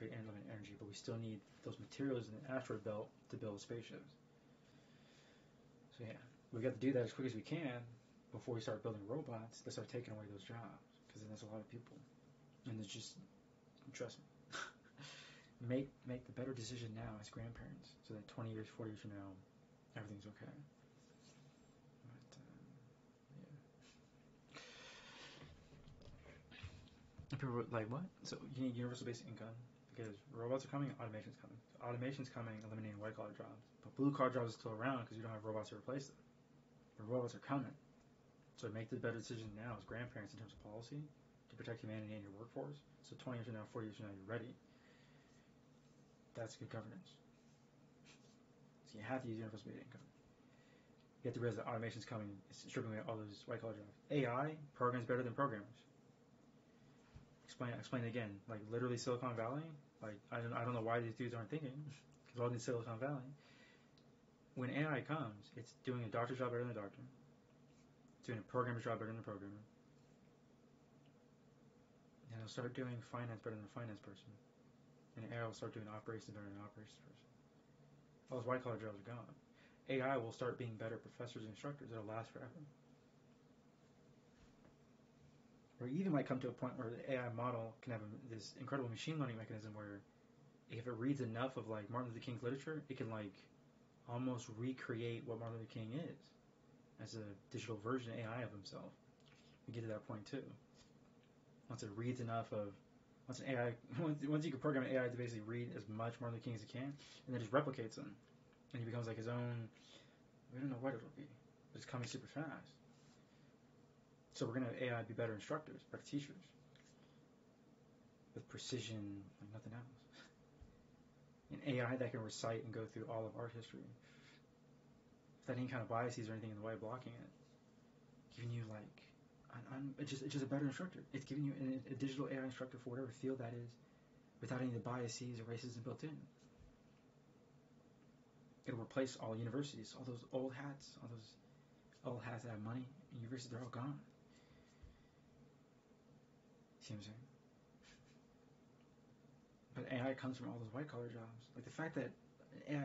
create unlimited energy, but we still need those materials in the asteroid belt to build spaceships. So yeah, we've got to do that as quick as we can before we start building robots that start taking away those jobs, because then there's a lot of people. And it's just, trust me, make the better decision now as grandparents, so that 20 years, 40 years from now, everything's okay. But, yeah. And people were like, what? So you need universal basic income, because robots are coming, automation's coming. So automation's coming, eliminating white-collar jobs. But blue-collar jobs are still around because you don't have robots to replace them. The robots are coming. So make the better decision now as grandparents in terms of policy to protect humanity and your workforce. So 20 years from now, 40 years from now, you're ready. That's good governance. So you have to use universal basic income. You have to realize that automation's coming, it's stripping away all those white-collar jobs. AI programs better than programmers. Explain again. Like literally Silicon Valley. Like I don't know why these dudes aren't thinking, because all in Silicon Valley. When AI comes, it's doing a doctor's job better than a doctor. It's doing a programmer's job better than a programmer. And it'll start doing finance better than a finance person. And AI will start doing operations better than an operations person. All those white-collar jobs are gone. AI will start being better professors and instructors. It'll last forever. Or even might come to a point where the AI model can have this incredible machine learning mechanism where if it reads enough of like Martin Luther King's literature, it can like almost recreate what Martin Luther King is as a digital version AI of himself. We get to that point too. Once it reads enough of, once you can program an AI to basically read as much Martin Luther King as it can, and then just replicates him. And he becomes like his own, we don't know what it'll be, but it's coming super fast. So we're going to have AI be better instructors, better teachers, with precision like nothing else. An AI that can recite and go through all of art history, without any kind of biases or anything in the way of blocking it, giving you like, it's just a better instructor. It's giving you a digital AI instructor for whatever field that is, without any of the biases or racism built in. It'll replace all universities, all those old hats, all those old hats that have money. Universities, they're all gone. See what I'm saying? But AI comes from all those white-collar jobs. Like the fact that an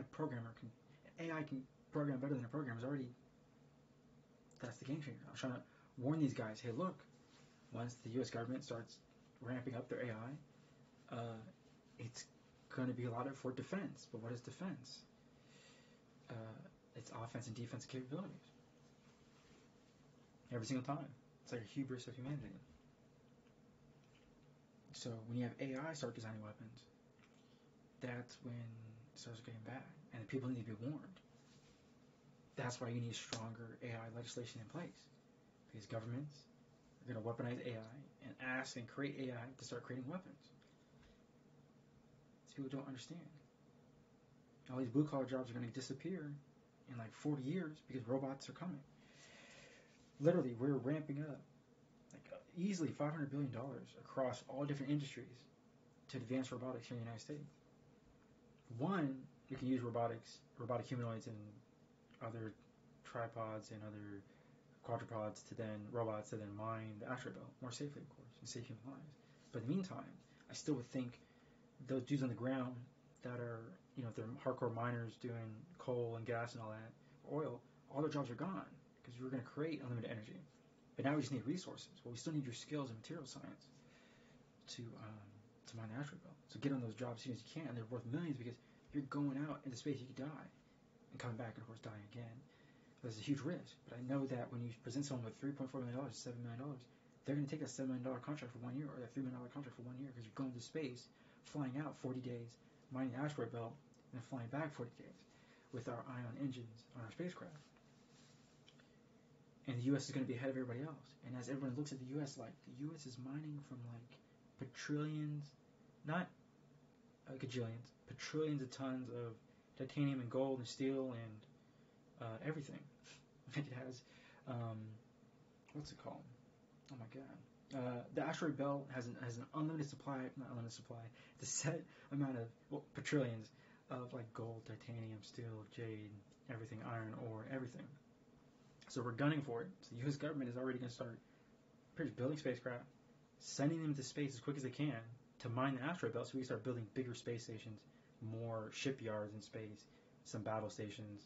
AI can program better than a programmer is already, that's the game changer. I'm trying to warn these guys, hey look, once the U.S. government starts ramping up their AI, it's going to be allotted for defense. But what is defense? It's offense and defense capabilities. Every single time. It's like a hubris of humanity. So when you have AI start designing weapons, that's when it starts getting bad. And the people need to be warned. That's why you need stronger AI legislation in place. Because governments are going to weaponize AI and ask and create AI to start creating weapons. So people don't understand. All these blue-collar jobs are going to disappear in like 40 years because robots are coming. Literally, we're ramping up like easily $500 billion across all different industries to advance robotics here in the United States. One, you can use robotic humanoids and other tripods and other quadrupods to then mine the asteroid belt more safely, of course, and save human lives. But in the meantime, I still would think those dudes on the ground that are, you know, if they're hardcore miners doing coal and gas and all that, oil, all their jobs are gone. Because we were going to create unlimited energy. But now we just need resources. Well, we still need your skills in material science to mine the asteroid belt. So get on those jobs as soon as you can. And they're worth millions because you're going out into space, you could die. And coming back and, of course, dying again. There's a huge risk. But I know that when you present someone with $3.4 million, $7 million, they're going to take that $7 million contract for 1 year or that $3 million contract for 1 year because you're going to space, flying out 40 days, mining the asteroid belt, and then flying back 40 days with our ion engines on our spacecraft. And the U.S. is going to be ahead of everybody else. And as everyone looks at the U.S., like, the U.S. is mining from, like, petrillions, not gajillions, petrillions of tons of titanium and gold and steel and everything. Like, it has, what's it called? Oh, my God. The asteroid belt has an unlimited supply, not unlimited supply, the set amount of, well, petrillions of, like, gold, titanium, steel, jade, everything, iron ore, everything. So we're gunning for it. So the U.S. government is already going to start pretty much building spacecraft, sending them to space as quick as they can, to mine the asteroid belt, so we can start building bigger space stations, more shipyards in space, some battle stations,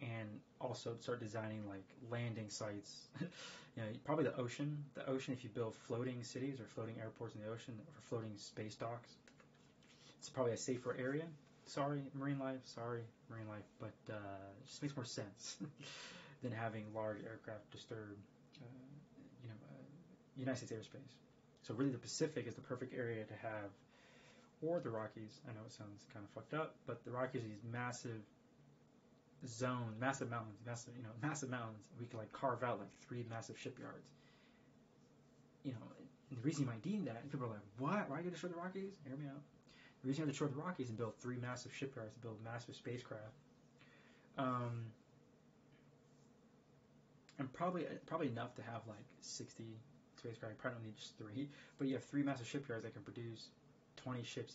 and also start designing like landing sites. You know, probably the ocean. The ocean, if you build floating cities or floating airports in the ocean or floating space docks, it's probably a safer area. Sorry, marine life, but it just makes more sense than having large aircraft disturb, United States airspace. So really the Pacific is the perfect area to have, or the Rockies. I know it sounds kind of fucked up, but the Rockies are these massive zones, massive mountains. We can like carve out like 3 massive shipyards. You know, and the reason you might need that, and people are like, what? Why are you gonna destroy the Rockies? Hear me out. The reason you have to destroy the Rockies and build 3 massive shipyards to build massive spacecraft. And probably enough to have like 60 spacecraft. You probably don't need just 3, but you have 3 massive shipyards that can produce 20 ships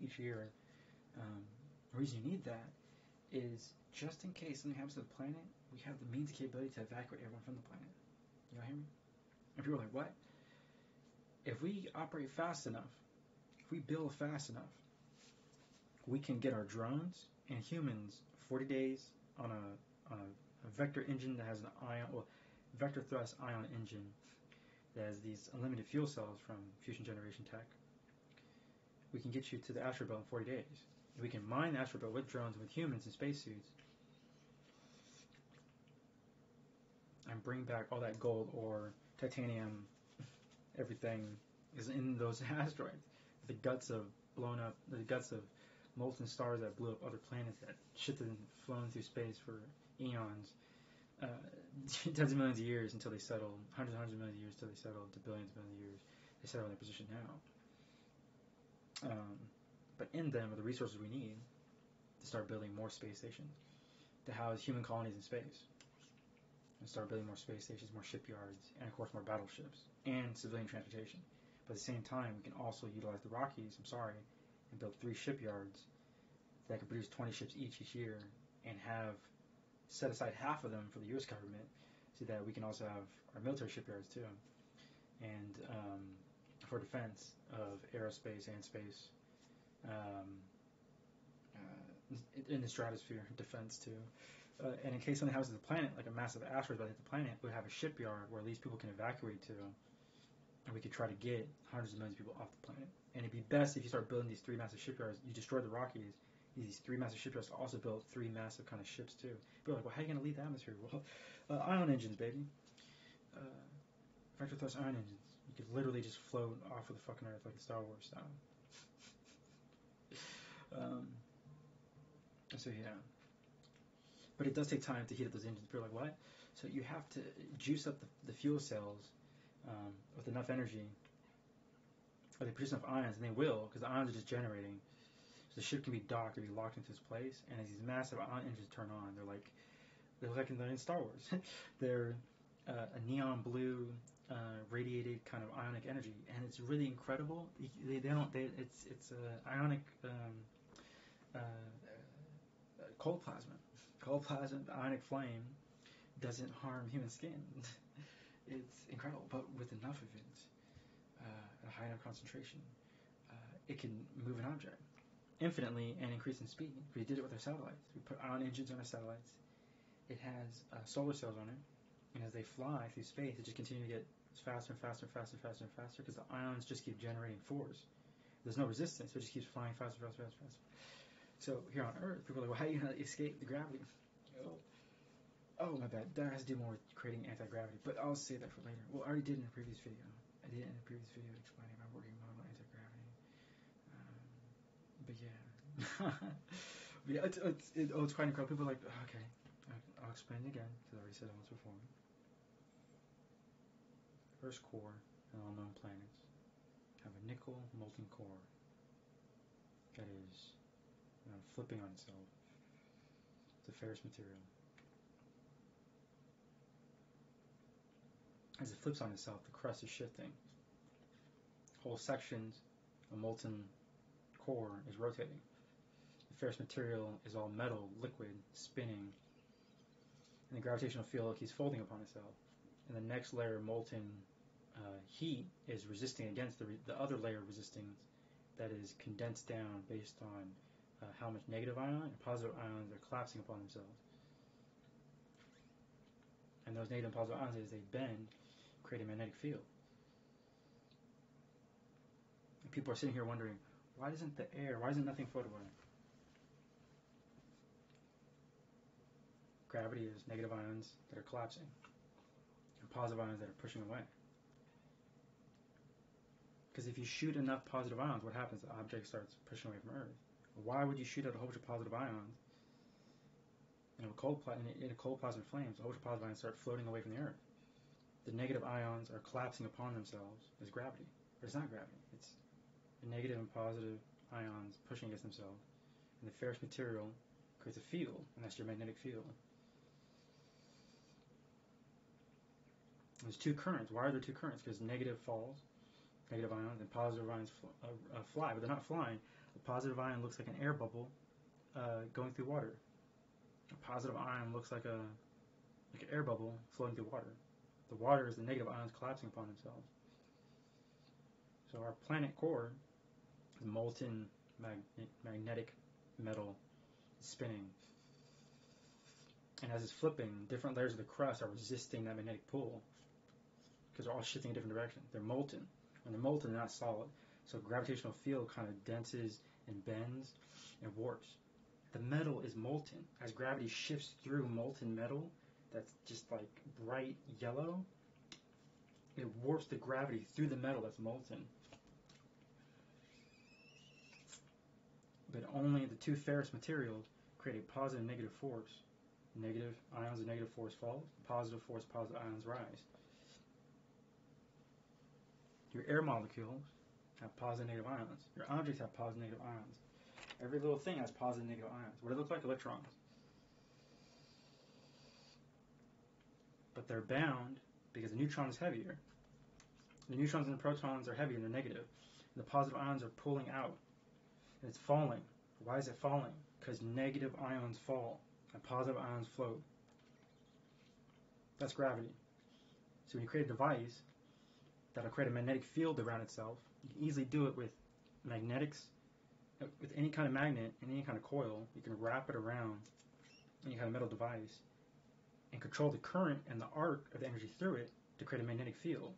each year. The reason you need that is just in case something happens to the planet, we have the means and capability to evacuate everyone from the planet. You know, hear me? And people are like, what? If we operate fast enough, if we build fast enough, we can get our drones and humans 40 days on a vector engine that has an ion, well, vector thrust ion engine that has these unlimited fuel cells from Fusion Generation Tech. We can get you to the asteroid belt in 40 days. We can mine the asteroid belt with drones, with humans in spacesuits, and bring back all that gold ore, titanium, everything is in those asteroids. The guts of molten stars that blew up other planets, that shit that had flown through space for eons, tens of millions of years until they settled, hundreds of millions of years until they settled, to billions of millions of years. They settle in their position now. But in them are the resources we need to start building more space stations, to house human colonies in space, and start building more space stations, more shipyards, and of course more battleships, and civilian transportation. But at the same time, we can also utilize the Rockies, and build 3 shipyards that can produce 20 ships each year, and have set aside half of them for the U.S. government, so that we can also have our military shipyards too, and for defense of aerospace and space, in the stratosphere, defense too. And in case something happens to the planet, like a massive asteroid that hit the planet, we have a shipyard where at least people can evacuate to. And we could try to get hundreds of millions of people off the planet. And it'd be best if you start building these 3 massive shipyards. You destroy the Rockies. These 3 massive shipyards also build 3 massive kind of ships too. People are like, well, how are you going to leave the atmosphere? Well, ion engines, baby. Vector thrust ion engines. You could literally just float off of the fucking Earth like a Star Wars style. So yeah. But it does take time to heat up those engines. People are like, what? So you have to juice up the fuel cells with enough energy, or they produce enough ions, and they will, because the ions are just generating. So the ship can be docked or be locked into its place, and as these massive ion engines turn on, they look like in Star Wars. They're a neon blue, radiated kind of ionic energy, and it's really incredible. It's ionic cold plasma. Cold plasma, the ionic flame, doesn't harm human skin. It's incredible, but with enough of it, at a high enough concentration, it can move an object infinitely and increase in speed. We did it with our satellites. We put ion engines on our satellites. It has solar cells on it, and as they fly through space, it just continues to get faster and faster and faster and faster and faster, because the ions just keep generating force. There's no resistance, so it just keeps flying faster and faster and faster. So here on Earth, people are like, well, how are you going to escape the gravity? Oh, my bad. That has to do more with creating anti-gravity, but I'll save that for later. Well, I already did in a previous video. I did it in a previous video explaining my working model on anti-gravity. But yeah. But yeah, it's quite incredible. People are like, okay, I'll explain it again, because I already said it once before. Earth's core and all known planets have a nickel molten core that is flipping on itself. It's a ferrous material. As it flips on itself, the crust is shifting. Whole sections of molten core is rotating. The ferrous material is all metal, liquid, spinning, and the gravitational field keeps folding upon itself. And the next layer of molten heat is resisting against the other layer of resistance, that is condensed down based on how much negative ion and positive ions are collapsing upon themselves. And those negative and positive ions, as they bend, create a magnetic field. And people are sitting here wondering, why isn't nothing photowiring? Gravity is negative ions that are collapsing and positive ions that are pushing away. Because if you shoot enough positive ions, what happens? The object starts pushing away from Earth. Why would you shoot out a whole bunch of positive ions in a cold plasma flames? A whole bunch of positive ions start floating away from the Earth. The negative ions are collapsing upon themselves as gravity. But it's not gravity. It's the negative and positive ions pushing against themselves. And the ferrous material creates a field, and that's your magnetic field. There's two currents. Why are there two currents? Because negative falls. Negative ions and positive ions fly, but they're not flying. A positive ion looks like an air bubble going through water. A positive ion looks like an air bubble floating through water. The water is the negative ions collapsing upon themselves. So our planet core is molten magnetic metal spinning. And as it's flipping, different layers of the crust are resisting that magnetic pull because they're all shifting in a different direction. They're molten. When they're molten, they're not solid. So gravitational field kind of denses and bends and warps. The metal is molten. As gravity shifts through molten metal that's just like bright yellow, it warps the gravity through the metal that's molten. But only the two ferrous materials create a positive and negative force. Negative ions and negative force fall. Positive force, positive ions rise. Your air molecules have positive and negative ions. Your objects have positive and negative ions. Every little thing has positive and negative ions. What do they look like? Electrons. But they're bound because the neutron is heavier. The neutrons and the protons are heavy and they're negative. And the positive ions are pulling out. And it's falling. Why is it falling? Because negative ions fall and positive ions float. That's gravity. So when you create a device that'll create a magnetic field around itself, you can easily do it with magnetics, with any kind of magnet and any kind of coil. You can wrap it around any kind of metal device and control the current and the arc of the energy through it to create a magnetic field.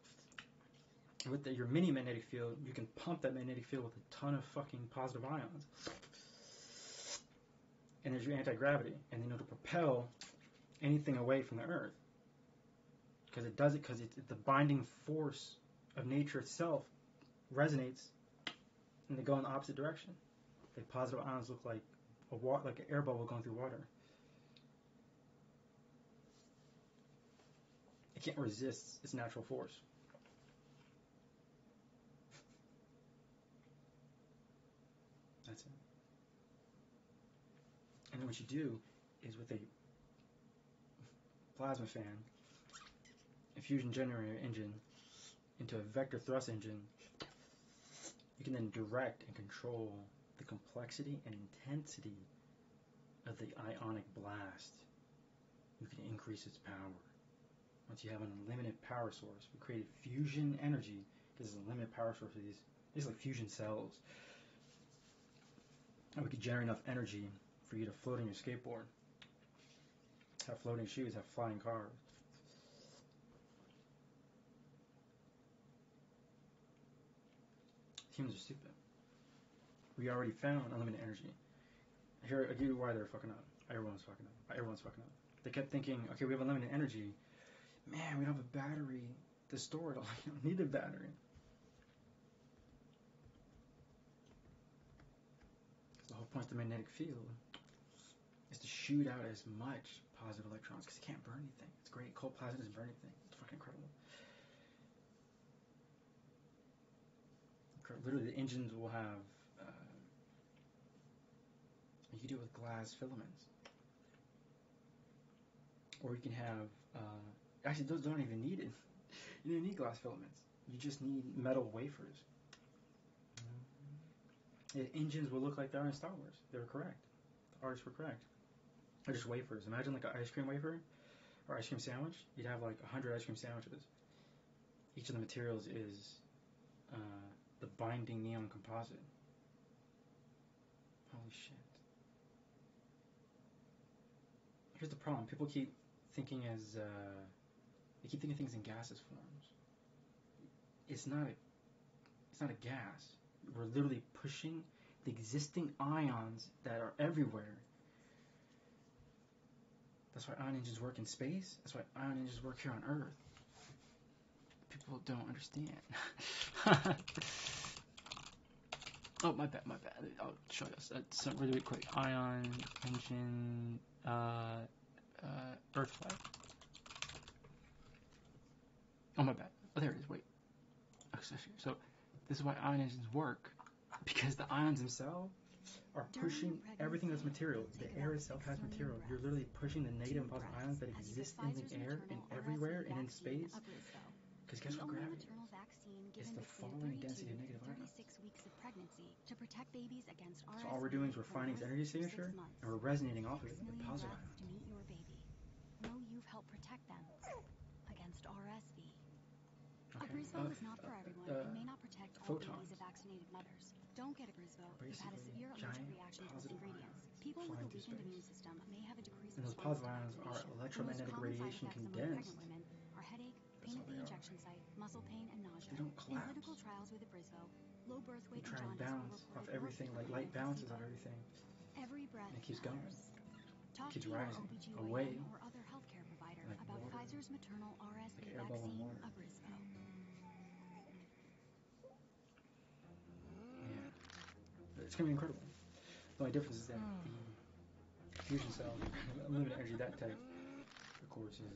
And with your mini magnetic field, you can pump that magnetic field with a ton of fucking positive ions. And there's your anti-gravity, and then it'll propel anything away from the Earth. Because it does it because it's the binding force of nature itself resonates, and they go in the opposite direction. The positive ions look like an air bubble going through water. It can't resist its natural force. That's it. And then what you do is with a plasma fan, a fusion generator engine into a vector thrust engine, you can then direct and control the complexity and intensity of the ionic blast. You can increase its power. Once you have an unlimited power source, we created fusion energy because it's a limited power source for these are like fusion cells. And we could generate enough energy for you to float on your skateboard, have floating shoes, have flying cars. Humans are stupid. We already found unlimited energy. Here, I give you why they're fucking up. Everyone's fucking up. Everyone's fucking up. They kept thinking, okay, we have unlimited energy. Man, we don't have a battery to store it all. You don't need a battery. The whole point of the magnetic field is to shoot out as much positive electrons because it can't burn anything. It's great. Cold plasma doesn't burn anything. It's fucking incredible. Literally, the engines will have, you can do it with glass filaments. Or you can have, actually those don't even need it. You don't need glass filaments. You just need metal wafers. The engines will look like they are in Star Wars. They were correct. The artists were correct. They're just wafers. Imagine like an ice cream wafer or ice cream sandwich. You'd have like 100 ice cream sandwiches. Each of the materials is the binding neon composite. Holy shit. Here's the problem. People keep thinking as, they keep thinking things in gaseous forms. It's not a gas. We're literally pushing the existing ions that are everywhere. That's why ion engines work in space. That's why ion engines work here on Earth. People don't understand. Oh, my bad. I'll show this. That's really quick. Ion engine Earth flag. Oh, my bad. Oh, there it is. Wait. So this is why ion engines work, because the ions themselves are pushing everything that's material. The air itself has material. You're literally pushing the negative and positive ions that exist in the air and everywhere and in space. Because guess what gravity is? It's the falling density of negative ions. So all we're doing is we're finding its energy signature and we're resonating off of it with positive ions. Know you've helped protect them against RSV. Okay. A Grisvo is not for everyone and may not protect all babies of vaccinated mothers. Don't get a Grisvo if you've had a severe allergic reaction to its ingredients. People with a weakened immune system may have a decreased response. And those positive ions are electromagnetic radiation condensed. Are headache, pain at the injection site, muscle pain, and nausea. They don't collapse. In clinical trials with a Grisvo, low birth weight and jaundice. You try and bounce off everything, like light bounces on everything. Every breath and it keeps going. Talk to your OBGYN away, or other healthcare provider about water. Pfizer's maternal RSV like vaccine, a Grisvo. Yeah. It's going to be incredible. The only difference is that the fusion cell, limited energy, that type, of course, is...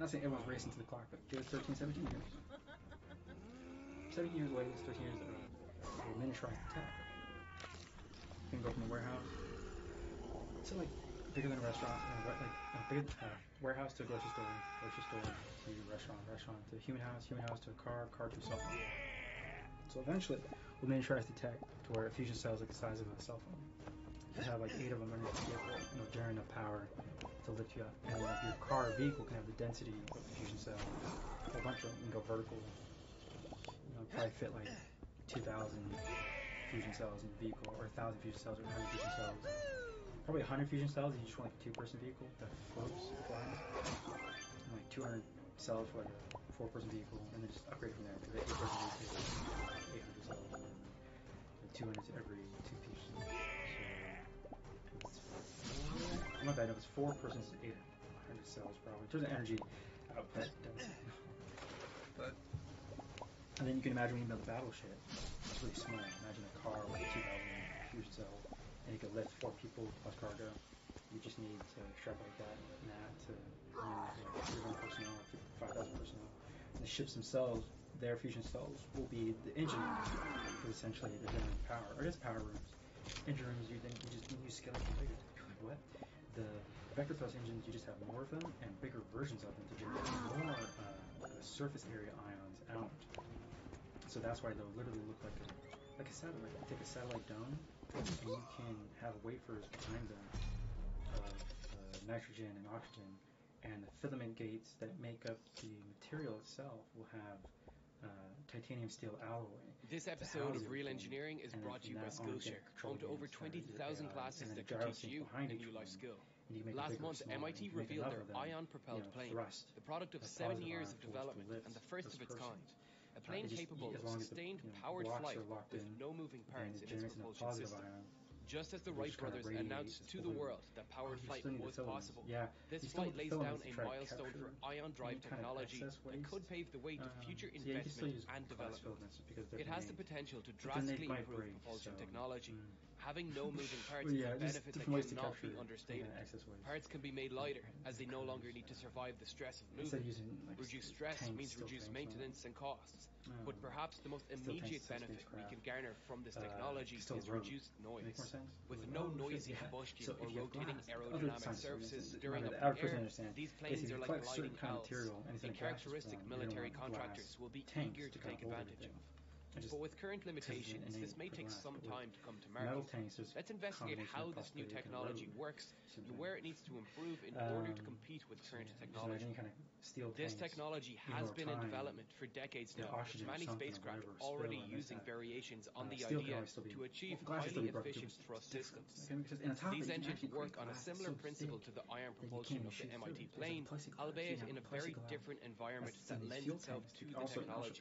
not saying everyone's racing to the clock, but give us 13, 17 years. 17 years away, 13 years away. We'll miniaturize the tech. You can go from the warehouse. So like bigger than a restaurant, like bigger than warehouse to a grocery store to restaurant to human house to a car to a cell phone. So eventually, we'll miniaturize the tech to where a fusion cell is like the size of a cell phone. You have like 8 of them underneath the vehicle, you know, generating enough power to lift you up. And then if your car or vehicle can have the density of the fusion cell, a whole bunch of them can go vertical. You know, probably fit like 2,000 fusion cells in a vehicle, or 1,000 fusion cells, or 100 fusion cells. Probably 100 fusion cells if you just want like a 2-person vehicle that floats and flies. And like 200 cells for like a 4-person vehicle, and then just upgrade from there to the 8-person vehicle, 800 cells, and 200 to every 2 fusion cells. So, my bad, it was 4 persons to 800 cells probably. There's an energy output density. But, and then you can imagine when you build a battleship, it's really small. Imagine a car with 2,000 fusion cells. And you can lift 4 people plus cargo. You just need to strap like that and that to, you know, like 300 personnel, 5,000 personnel. And the ships themselves, their fusion cells, will be the engine rooms, because essentially they're generating power, or just power rooms. Engine rooms, you just use skeleton figures. What? The vector thrust engines, you just have more of them and bigger versions of them to generate more surface area ions out. So that's why they'll literally look like a satellite. You take a satellite dome, and you can have wafers behind them of nitrogen and oxygen, and the filament gates that make up the material itself will have titanium steel alloy. This episode of Real Engineering is brought to you by Skillshare, home to over 20,000 classes that can teach you a new life skill. Last month, MIT revealed their ion-propelled plane, the product of 7 years of development and the first of its kind. A plane capable of sustained powered flight with no moving parts in its propulsion system. Just as the Wright brothers announced to the world that powered flight was possible, this flight lays down a milestone for ion drive technology that could pave the way to future investment and development. It has the potential to drastically improve propulsion technology. Having no moving parts is a benefit that cannot be understated. Parts can be made lighter as they no longer need to survive the stress of moving. Reduced stress means reduced maintenance and costs. But perhaps the most immediate benefit we can garner from this technology is reduced noise. With no noisy combustion or rotating aerodynamic surfaces during up the air, these planes are like gliding owls, and characteristic military contractors will be eager to take advantage of. But with current limitations, this may take some time to come to market. Let's investigate how this new technology works and where it needs to improve in order to compete with current technology. This technology has been in development for decades now, with many spacecraft already using variations on the idea to achieve highly efficient thrust systems. These engines work on a similar principle to the iron propulsion of the MIT plane, albeit in a very different environment that lends itself to the technology.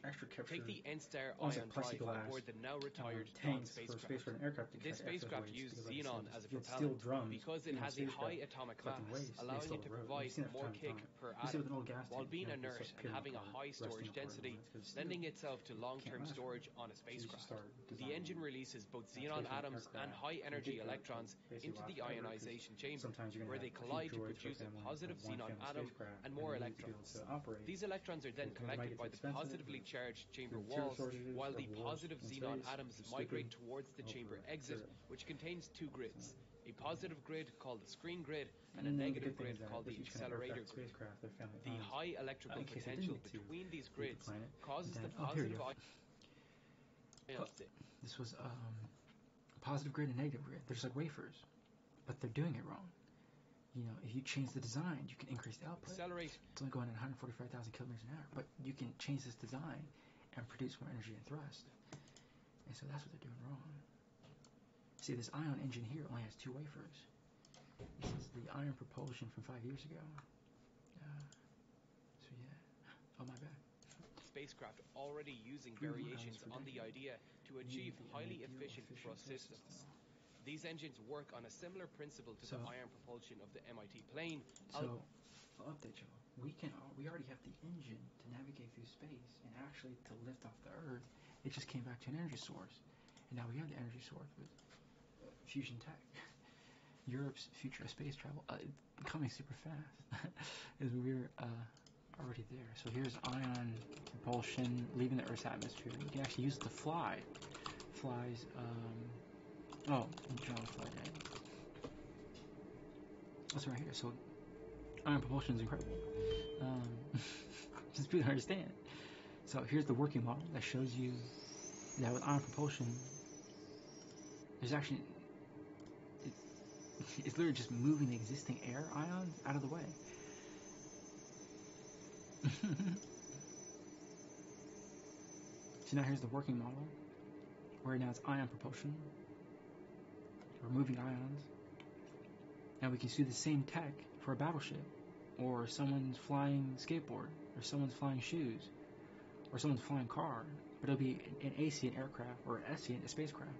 Take the N-Star ion drive on board the now-retired Dawn spacecraft. This spacecraft used xenon as a propellant because it has a high atomic mass, allowing it to provide more kick per atom, while being inert and having a high storage density, lending itself to long-term storage on a spacecraft. The engine releases both xenon atoms and high-energy electrons into the ionization chamber, where they collide to produce a positive xenon atom and more electrons. These electrons are then collected by the positively charged chamber walls, while the positive xenon atoms migrate towards the chamber exit, which contains two grids. A positive grid called the screen grid and a negative grid called the accelerator grid. The high electrical potential between these grids causes the positive... This was a positive grid and negative grid. They're just like wafers, but they're doing it wrong. You know, if you change the design, you can increase the output. Accelerate. It's only going at 145,000 kilometers an hour, but you can change this design and produce more energy and thrust. And so that's what they're doing wrong. See, this ion engine here only has two wafers. This is the iron propulsion from 5 years ago. So yeah. Oh, my bad. Spacecraft already using variations on the idea to achieve highly efficient thrust systems. These engines work on a similar principle to the iron propulsion of the MIT plane. I'll update you. We already have the engine to navigate through space and actually to lift off the Earth. It just came back to an energy source, and now we have the energy source with fusion tech. Europe's future of space travel coming super fast, as we're already there. So here's ion propulsion leaving the Earth's atmosphere. You can actually use it to fly. Flies. Oh, I'm trying to fly down. That's right here. So ion propulsion is incredible. Just people understand. So here's the working model that shows you that with ion propulsion, there's actually it's literally just moving the existing air ions out of the way. So now here's the working model, where now it's ion propulsion. We're moving ions. Now we can see the same tech for a battleship, or someone's flying skateboard, or someone's flying shoes, or someone's flying car. But it'll be an Asian aircraft or an Asian spacecraft.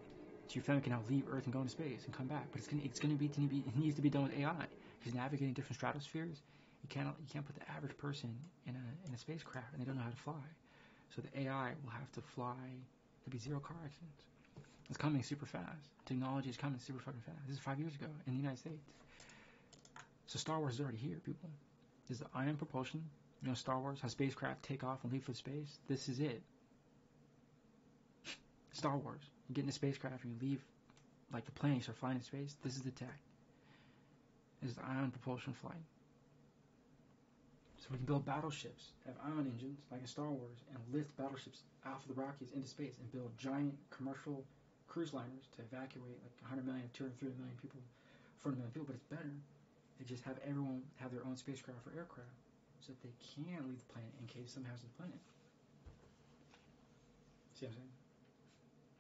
So your family can now leave Earth and go into space and come back. But it needs to be done with AI, because navigating different stratospheres. You can't put the average person in a spacecraft, and they don't know how to fly. So the AI will have to fly. There'll be zero car accidents. It's coming super fast. Technology is coming super fucking fast. This is 5 years ago in the United States. So Star Wars is already here, people. This is the ion propulsion. You know Star Wars, how spacecraft take off and leave for space. This is it. Star Wars. You get in a spacecraft and you leave like the plane, you start flying in space. This is the tech. This is the ion propulsion flight. So we can build battleships, have ion engines like in Star Wars, and lift battleships out of the Rockies into space and build giant commercial cruise liners to evacuate like 100 million, 230 million people, 400 million people. But it's better to just have everyone have their own spacecraft or aircraft so that they can leave the planet in case something happens to the planet. See what I'm saying?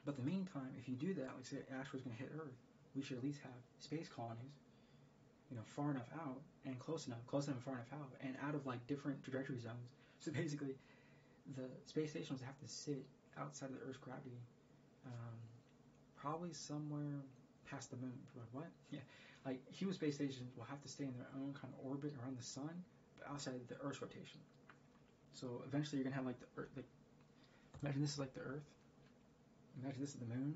But in the meantime, if you do that, like say asteroid is going to hit Earth, we should at least have space colonies, you know, far enough out and close enough and far enough out, and out of like different trajectory zones. So basically, the space stations have to sit outside of the Earth's gravity, probably somewhere past the moon. Like what? Yeah, like human space stations will have to stay in their own kind of orbit around the sun, but outside of the Earth's rotation. So eventually, you're gonna have like the Earth. Like, imagine this is like the Earth. Imagine this is the moon.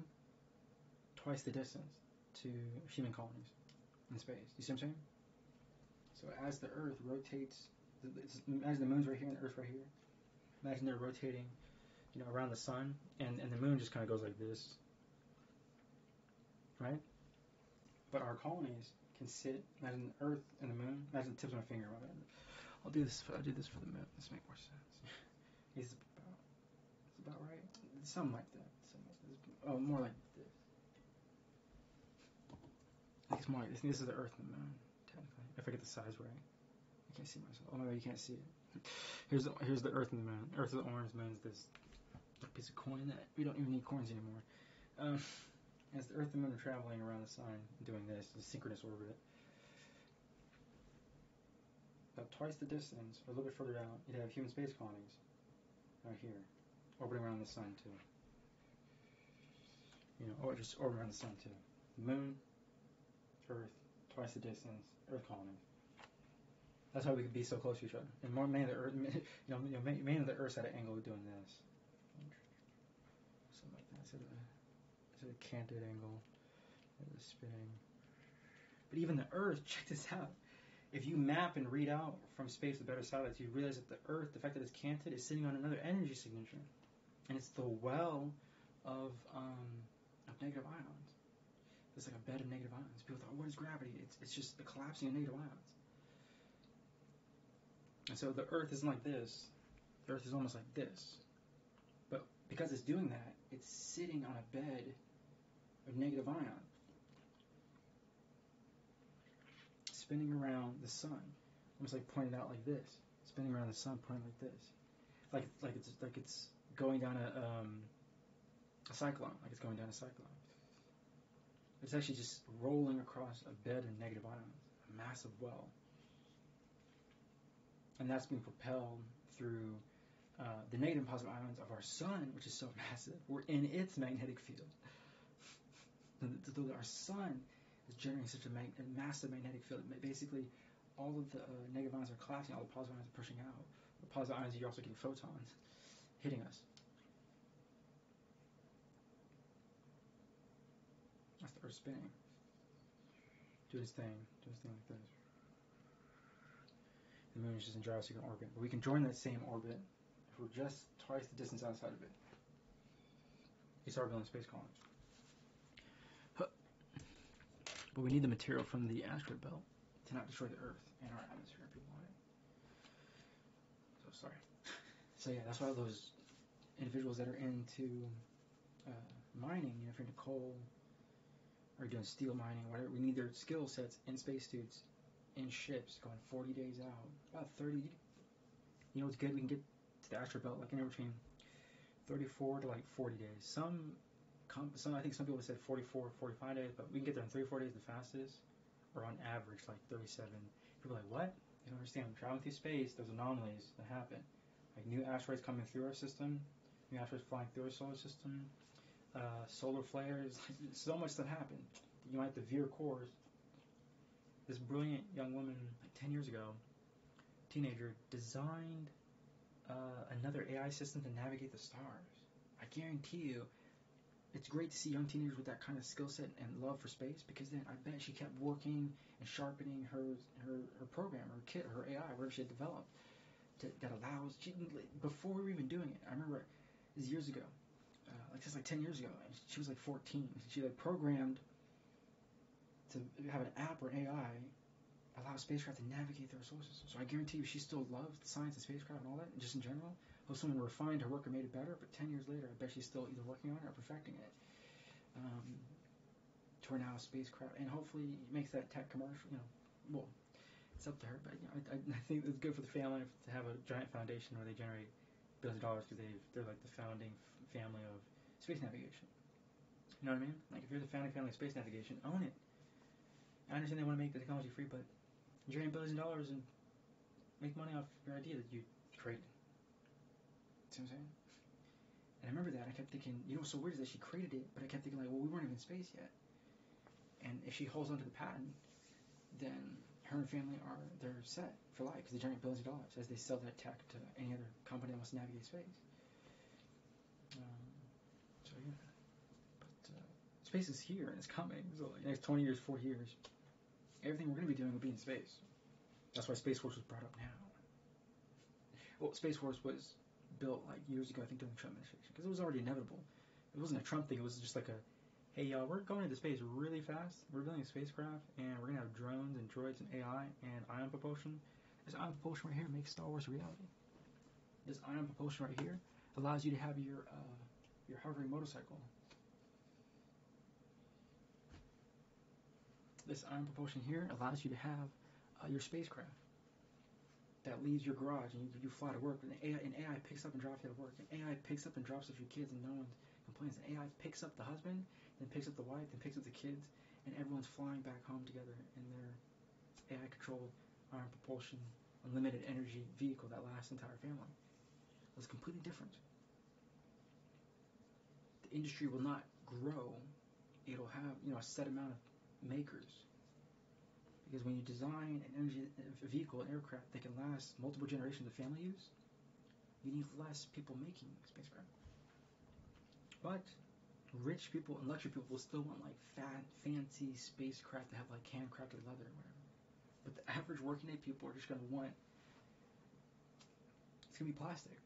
Twice the distance to human colonies in space. You see what I'm saying? So as the Earth rotates, imagine the moon's right here and the Earth's right here. Imagine they're rotating, you know, around the sun, and the moon just kind of goes like this, right? But our colonies can sit. Imagine the Earth and the moon. Imagine the tips of my finger. I'll do this for the moon. This makes more sense. It's about right. Something like that. Oh, more like this. I think it's more like this. This is the Earth and the Moon, technically. If I get the size right. I can't see myself. Oh my God, you can't see it. Here's the Earth and the Moon. Earth is the orange, Moon's this piece of coin that we don't even need coins anymore. As the Earth and Moon are traveling around the sun, doing this in a synchronous orbit, about twice the distance, or a little bit further out, you'd have human space colonies right here, orbiting around the sun too. You know, or just orbiting around the sun too. Moon, Earth, twice the distance, Earth colonies. That's why we could be so close to each other. And more, many of the Earth, many of the Earth's at an angle doing this, something like that. It's a canted angle, it's spinning. But even the Earth, check this out. If you map and read out from space the better satellites, you realize that the Earth, the fact that it's canted, is sitting on another energy signature, and it's the well of negative ions. It's like a bed of negative ions. People thought, what is gravity? It's just the collapsing of negative ions. And so the Earth isn't like this. The Earth is almost like this. But because it's doing that, it's sitting on a bed of negative ions, spinning around the sun, almost like pointed out like this, spinning around the sun, pointing like this, like it's going down a cyclone, like it's going down a cyclone. It's actually just rolling across a bed of negative ions, a massive well, and that's being propelled through the negative and positive ions of our sun, which is so massive. We're in its magnetic field. Our sun is generating such a massive magnetic field. Basically, all of the negative ions are collapsing, all the positive ions are pushing out. The positive ions, you're also getting photons hitting us. That's the Earth spinning. Do his thing like this. The Moon is just in gyroscopic orbit, but we can join that same orbit if we're just twice the distance outside of it. It's orbiting space colonies. But we need the material from the asteroid belt to not destroy the Earth and our atmosphere if we want it. So sorry. So yeah, that's why those individuals that are into mining, you know, if you're into coal or doing steel mining, whatever, we need their skill sets in spacesuits, in ships, going 40 days out, about 30. You know what's good? We can get to the asteroid belt like anywhere between 34 to like 40 days. I think some people said 44, 45 days, but we can get there in 3 or 4 days the fastest, or on average like 37. People are like, what? You don't understand. Traveling through space, there's anomalies that happen. Like new asteroids coming through our system, new asteroids flying through our solar system, solar flares, so much that happened. You might have to veer course. This brilliant young woman, like 10 years ago, teenager, designed another AI system to navigate the stars. I guarantee you, it's great to see young teenagers with that kind of skill set and love for space, because then I bet she kept working and sharpening her program, her kit, her AI, whatever she had developed, that allows, before we were even doing it. I remember it was years ago, like 10 years ago, and she was like 14. She like programmed to have an app or an AI allow spacecraft to navigate their sources. So I guarantee you she still loves science and spacecraft and all that, and just in general. Hope someone refined her work and made it better, but 10 years later, I bet she's still either working on it or perfecting it. To her now a spacecraft, and hopefully makes that tech commercial. You know, well, it's up to her, but you know, I think it's good for the family to have a giant foundation where they generate billions of dollars because they're like the founding family of space navigation. You know what I mean? Like if you're the founding family of space navigation, own it. I understand they want to make the technology free, but generate billions of dollars and make money off your idea that you created. See what I'm saying? And I remember that I kept thinking, you know what's so weird is that she created it, but I kept thinking like, well, we weren't even in space yet. And if she holds onto the patent, then her and family they're set for life, because they generate billions of dollars as they sell that tech to any other company that wants to navigate space. So yeah, but space is here and it's coming. So like next 20 years, 40 years, everything we're going to be doing will be in space. That's why Space Force was brought up now. Well, Space Force was built like years ago, I think during the Trump administration, because it was already inevitable. It wasn't a Trump thing, it was just like a, hey y'all, we're going into space really fast, we're building a spacecraft, and we're going to have drones and droids and AI and ion propulsion. This ion propulsion right here makes Star Wars a reality. This ion propulsion right here allows you to have your your hovering motorcycle. This iron propulsion here allows you to have your spacecraft that leaves your garage and you fly to work. And an AI picks up and drops you at work. An AI picks up and drops off your kids and no one complains. An AI picks up the husband, then picks up the wife, then picks up the kids, and everyone's flying back home together in their AI-controlled iron propulsion, unlimited energy vehicle that lasts the entire family. It's completely different. The industry will not grow. It'll have, you know, a set amount of makers. Because when you design an energy vehicle, an aircraft that can last multiple generations of family use, you need less people making spacecraft. But rich people and luxury people will still want like fancy spacecraft that have like handcrafted leather and whatever. But the average working day people are just going to want, it's going to be plastic.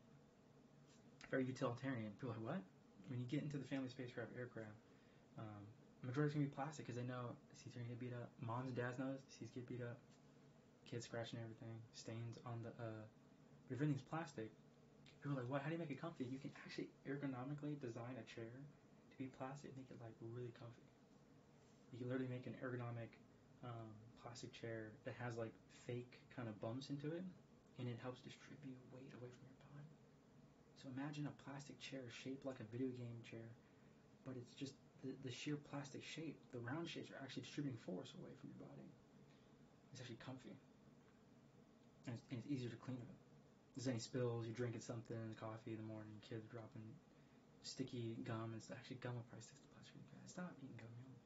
Very utilitarian. People are like, what? When you get into the family spacecraft aircraft, majority's going to be plastic because they know seats are going to get beat up. Moms and dads know seats get beat up. Kids scratching everything. Stains on the... But if everything's plastic, people are like, what? How do you make it comfy? You can actually ergonomically design a chair to be plastic and make it like really comfy. You can literally make an ergonomic plastic chair that has like fake kind of bumps into it, and it helps distribute weight away from your body. So imagine a plastic chair shaped like a video game chair, but it's just the sheer plastic shape. The round shapes are actually distributing force away from your body. It's actually comfy. And it's easier to clean up. If there's any spills, you're drinking something, coffee in the morning, kids dropping sticky gum. It's actually gum will probably stick to plastic. Stop eating gum, you know.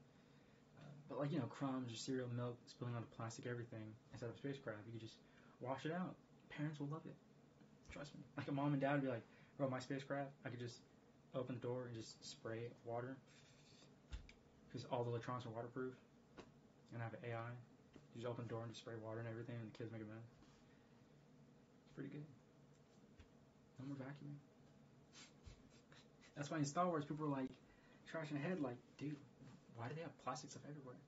But like, you know, crumbs or cereal, milk, spilling onto plastic, everything, instead of a spacecraft, you could just wash it out. Parents will love it. Trust me. Like a mom and dad would be like, bro, my spacecraft, I could just open the door and just spray it with water. Because all the electronics are waterproof. And I have an AI. You just open the door and just spray water and everything and the kids make a mess. It's pretty good. No more vacuuming. That's why in Star Wars people are like trashing their head like, dude, why do they have plastic stuff everywhere?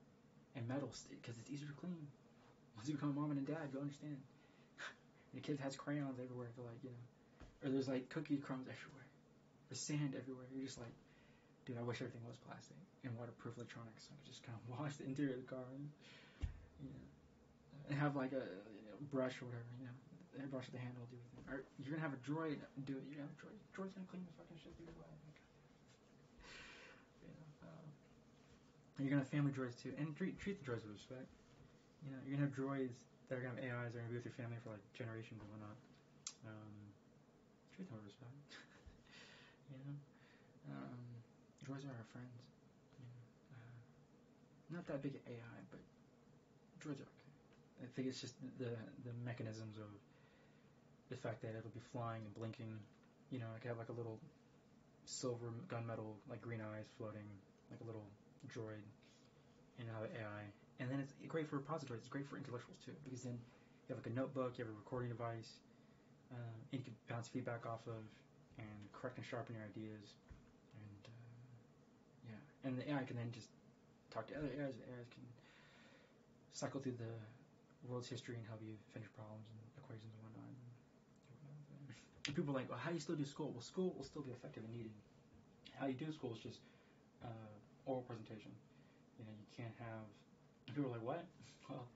And metal, because it's easier to clean. Once you become a mom and a dad, you'll understand. The kid has crayons everywhere, they're like, you know, or there's like cookie crumbs everywhere, or sand everywhere. You're just like, dude, I wish everything was plastic and waterproof electronics. So I could just kind of wash the interior of the car, and, you know, and have like a, you know, brush or whatever, you know, a brush with the handle, do anything. Or you're gonna have a droid do it. You're gonna have a droid. Droid's gonna clean the fucking shit through your way. You know, and you're gonna have family droids too, and treat the droids with respect. You know, you're gonna have droids. They're going to have AIs, they're going to be with your family for like generations and whatnot. Treat them with respect. You know? Droids are our friends. You know? Not that big an AI, but droids are okay. I think it's just the mechanisms of the fact that it'll be flying and blinking. You know, I could have like a little silver gunmetal, like green eyes floating, like a little droid, and have an AI. And then it's great for repositories, it's great for intellectuals too, because then you have like a notebook, you have a recording device, and you can bounce feedback off of, and correct and sharpen your ideas, and yeah. And the AI can then just talk to other AIs, the AIs can cycle through the world's history and help you finish problems and equations and whatnot. And people are like, well, how do you still do school? Well, school will still be effective and needed. How you do school is just oral presentation. You know, you can't have... People are like, what? Well,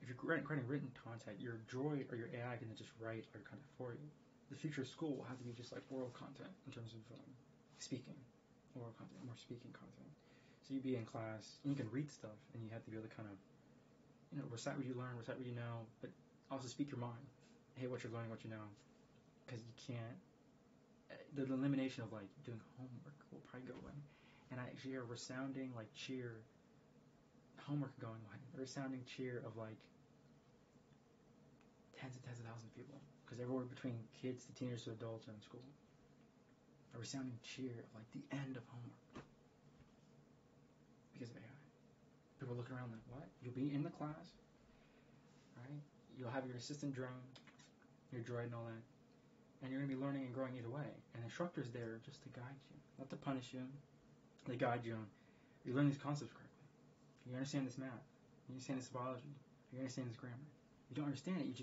if you're creating written content, your droid or your AI can just write your content for you. The future of school will have to be just like oral content in terms of speaking, oral content, more speaking content. So you'd be in class, and you can read stuff, and you have to be able to kind of, you know, recite what you learn, recite what you know, but also speak your mind. Hey, what you're learning, what you know, because you can't. The elimination of like doing homework will probably go away, and I actually hear a resounding like cheer. Homework going on, a resounding cheer of like tens of thousands of people, because everywhere between kids to teenagers to adults are in school, a resounding cheer of like the end of homework because of AI. People looking around like, what? You'll be in the class, right? You'll have your assistant drone, your droid and all that, and you're going to be learning and growing either way, and the instructor's there just to guide you, not to punish you. They guide you on, you learn these concepts correctly. You understand this math, you understand this biology, you understand this grammar. You don't understand it, you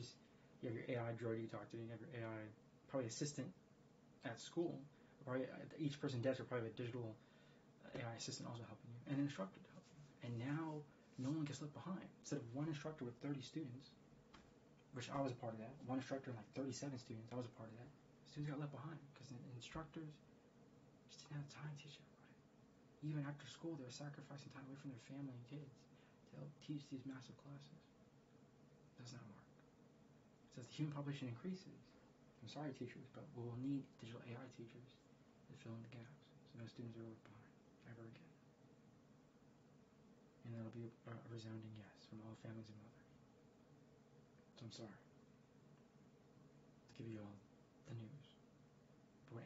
have your AI droid you talk to, you have your AI, probably assistant at school, probably each person devs are probably a digital AI assistant also helping you, and an instructor to help you. And now no one gets left behind. Instead of one instructor with 30 students, which I was a part of that, one instructor and like 37 students, I was a part of that. Students got left behind because instructors just didn't have time to teach everybody. Even after school, they were sacrificing time away from their family and kids to help teach these massive classes. It does not work. So as the human population increases, I'm sorry teachers, but we'll need digital AI teachers to fill in the gaps, so no students are left behind ever again. And that'll be a resounding yes from all families and mothers. So I'm sorry to give you all the news, but when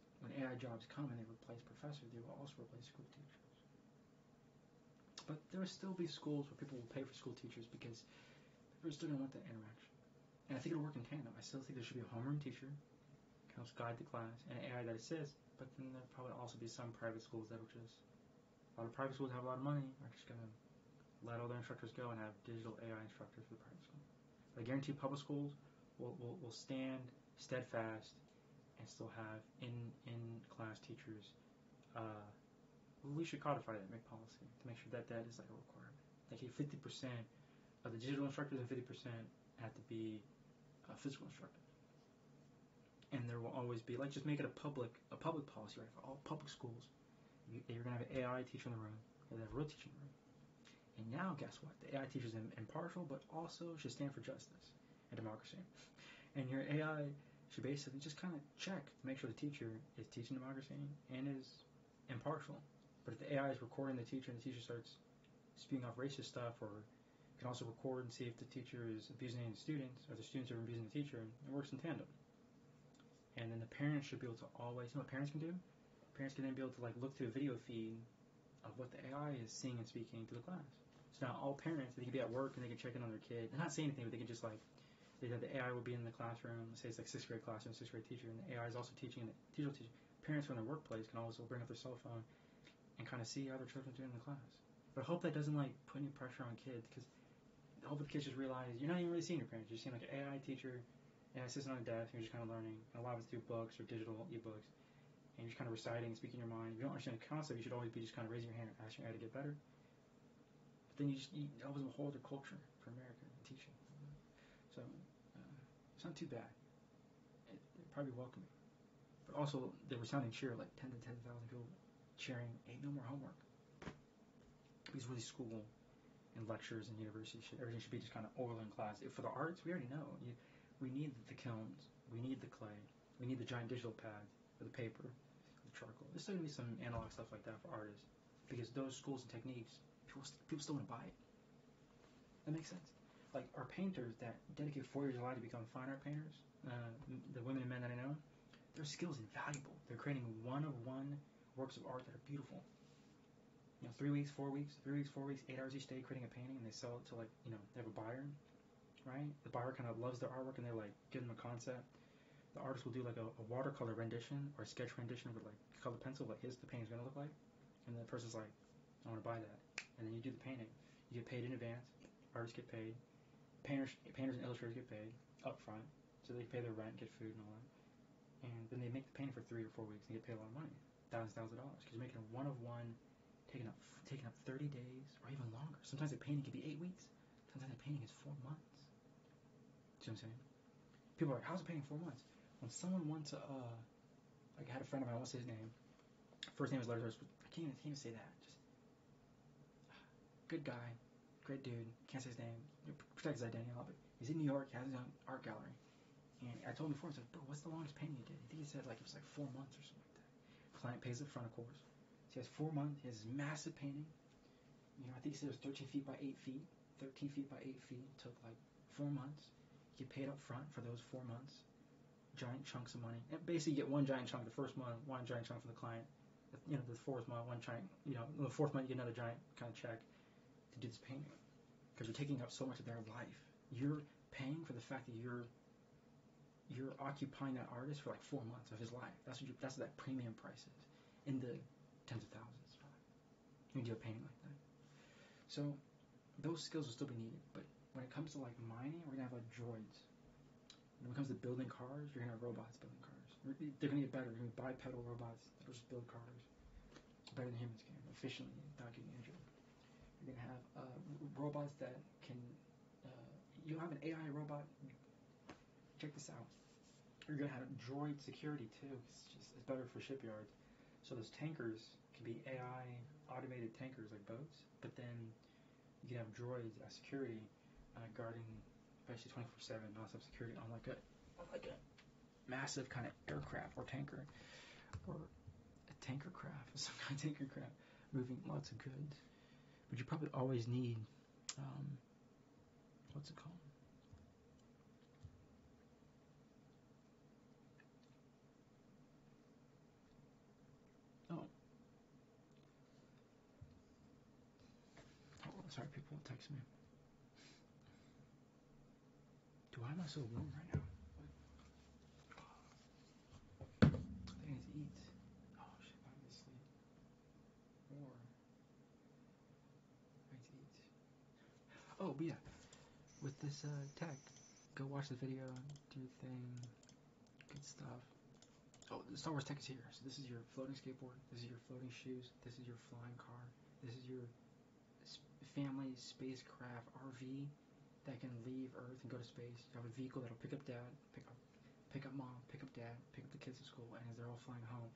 AI jobs come and they replace professors, they will also replace school teachers. But there will still be schools where people will pay for school teachers because people are still going to want that interaction. And I think it'll work in tandem. I still think there should be a homeroom teacher who helps guide the class and an AI that assists, but then there'll probably also be some private schools that will just, a lot of private schools have a lot of money, are just going to let all their instructors go and have digital AI instructors for the private school. But I guarantee public schools will stand steadfast and still have in-class teachers. We should codify that, make policy, to make sure that that is like a requirement. Like 50% of the digital instructors and 50% have to be physical instructors. And there will always be, like, just make it a public policy, right? For all public schools, you're going to have an AI teacher in the room, you're going to have a real teacher in the room. And now, guess what? The AI teacher is impartial, but also should stand for justice and democracy. And your AI should basically just kind of check to make sure the teacher is teaching democracy and is impartial. But if the AI is recording the teacher and the teacher starts spewing off racist stuff, or you can also record and see if the teacher is abusing any of the students, or the students are abusing the teacher, and it works in tandem. And then the parents should be able to always, you know what parents can do? Parents can then be able to like look through a video feed of what the AI is seeing and speaking to the class. So now all parents, they can be at work and they can check in on their kid. They're not saying anything, but they can just like, they know the AI will be in the classroom. Let's say it's like sixth grade classroom, sixth grade teacher, and the AI is also teaching and the teacher will teach. Parents from their workplace can also bring up their cell phone and kind of see how their children are doing in the class. But I hope that doesn't like put any pressure on kids, because I hope the kids just realize you're not even really seeing your parents. You're seeing like an AI teacher, AI assistant on a desk, and you're just kind of learning. And a lot of it's through books or digital ebooks, and you're just kind of reciting, speaking your mind. If you don't understand the concept, you should always be just kind of raising your hand and asking how to get better. But then you that was a whole other culture for America and teaching. So it's not too bad. It probably welcoming. But also, they were sounding cheer, like 10 to 10,000 people cheering, hey, no more homework. Because really school and lectures and university, everything should be just kind of oral in class. For the arts, we already know. We need the kilns. We need the clay. We need the giant digital pads, or the paper, or the charcoal. There's still going to be some analog stuff like that for artists, because those schools and techniques, people still want to buy it. That makes sense. Like our painters that dedicate 4 years of their life to become fine art painters, the women and men that I know, their skills are invaluable. They're creating one-of-one works of art that are beautiful. You know, 3 weeks, 4 weeks, 8 hours each day creating a painting, and they sell it to, like, you know, they have a buyer, right? The buyer kind of loves their artwork, and they like give them a concept. The artist will do like a watercolor rendition or a sketch rendition with like colored pencil, like here's the painting's gonna look like, and the person's like, I want to buy that, and then you do the painting. You get paid in advance. Artists get paid. Painters and illustrators get paid up front, so they pay their rent, get food, and all that. And then they make the painting for 3 or 4 weeks and get paid a lot of money, thousands of dollars, because you're making a one-of-one, taking up 30 days or even longer. Sometimes the painting can be 8 weeks. Sometimes the painting is 4 months. See what I'm saying? People are like, how's a painting 4 months? When someone wants to, like I had a friend of mine, I won't say his name. First name was letters. I can't even say that. Just good guy, great dude. Can't say his name. Protect his identity a lot, but he's in New York. He has his own art gallery. And I told him before, I was like, bro, what's the longest painting you did? I think he said like it was like 4 months or something like that. Client pays up front, of course. So he has 4 months. He has this massive painting. You know, I think he said it was 13 feet by 8 feet. It took like 4 months. You get paid up front for those 4 months. Giant chunks of money. And basically, you get one giant chunk the first month, one giant chunk from the client. You know, the fourth month, one giant. You know, the fourth month, you get another giant kind of check to do this painting, because you're taking up so much of their life. You're paying for the fact that you're occupying that artist for like 4 months of his life. That's what that premium price is, in the tens of thousands. You can do a painting like that. So those skills will still be needed. But when it comes to like mining, we're gonna have like droids. When it comes to building cars, you're gonna have robots building cars. They're going to get better. They're going to be bipedal robots that will just build cars better than humans can, efficiently, without getting injured. You're going to have robots that can... you'll have an AI robot. Check this out. You're going to have droid security, too. It's better for shipyards. So those tankers can be AI, automated tankers like boats, but then you can have droids as security guarding basically 24/7 non-stop security on like a massive kind of aircraft or tanker, or a tanker craft, some kind of tanker craft moving lots of goods. But you probably always need what's it called? Sorry, people will text me. Why am I so warm right now? I think it's eat. Oh shit, I need to sleep. Or I need to eat. Oh, but yeah. With this tech, go watch the video, do your thing, good stuff. Oh, the Star Wars tech is here. So this is your floating skateboard, this is your floating shoes, this is your flying car, this is your family spacecraft RV that can leave Earth and go to space. You have a vehicle that'll pick up dad, pick up mom, pick up dad, pick up the kids at school, and as they're all flying home,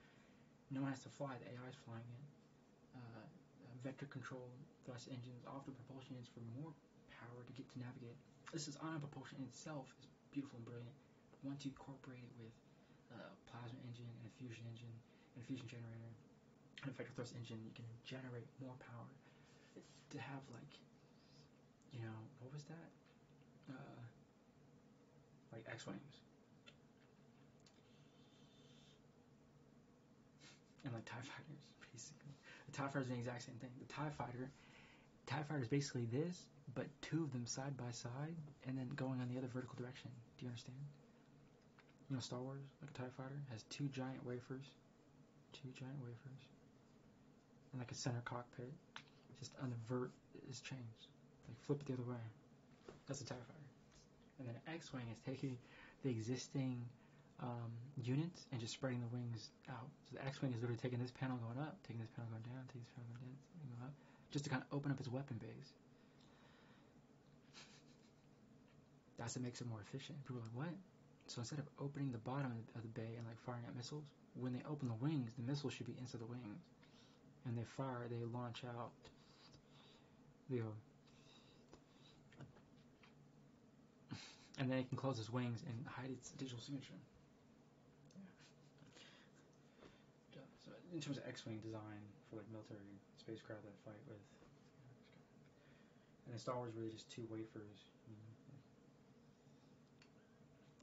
no one has to fly. The AI is flying it. Vector control, thrust engines, off the propulsion engines for more power to get to navigate. This is ion propulsion in itself is beautiful and brilliant. But once you incorporate it with a plasma engine and a fusion engine and a fusion generator and a vector thrust engine, you can generate more power. To have, like, you know, what was that? Like X-Wings. And like TIE Fighters, basically. The TIE Fighters are the exact same thing. The TIE Fighter is basically this, but two of them side by side, and then going on the other vertical direction. Do you understand? You know, Star Wars, like a TIE Fighter, has two giant wafers, and like a center cockpit. Just unvert is changed. Like flip it the other way. That's a TIE Fighter. And then X-Wing is taking the existing units and just spreading the wings out. So the X-Wing is literally taking this panel going up, taking this panel going down, taking this panel going down, going up, just to kind of open up its weapon base. That's what makes it more efficient. People are like, what? So instead of opening the bottom of the bay and like firing at missiles, when they open the wings, the missiles should be inside the wings. And they fire, they launch out. And then it can close its wings and hide its digital signature. Yeah. So in terms of X-Wing design for like military spacecraft that fight with, and the Star Wars really just two wafers,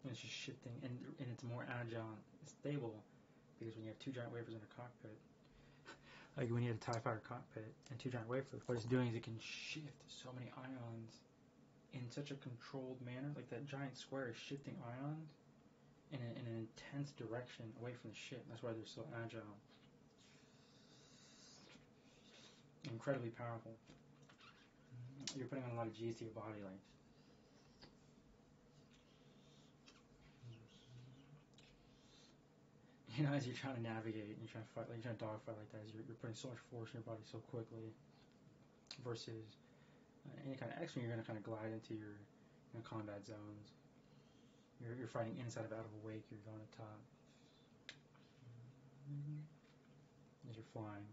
and it's just shifting, and it's more agile and stable because when you have two giant wafers in a cockpit. Like when you have a TIE Fighter cockpit and two giant wafers, what it's doing is it can shift so many ions in such a controlled manner. Like that giant square is shifting ions in an intense direction away from the ship. That's why they're so agile. Incredibly powerful. You're putting on a lot of G's to your body, like. You know, as you're trying to navigate and you're trying to fight, like you're trying to dogfight like that, you're putting so much force in your body so quickly. Versus any kind of X-Wing, you're going to kind of glide into your combat zones. You're fighting inside of out of awake. You're going to top as you're flying.